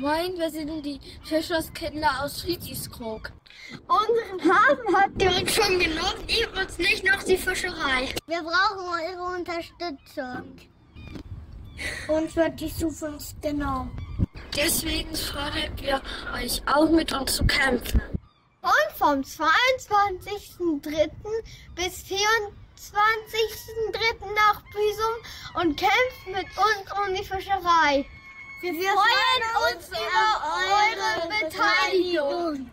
Moin, wir sind die Fischers-Kinder aus Fritziskrog. Unseren Hafen hat Dirk schon gelobt, gebt uns nicht noch die Fischerei. Wir brauchen eure Unterstützung. Uns wird die Zukunft genommen. Deswegen fordern wir euch auch mit uns zu kämpfen. Und vom 22.03. bis 24.03. nach Büsum und kämpft mit uns um die Fischerei. Wir freuen uns über eure Beteiligung.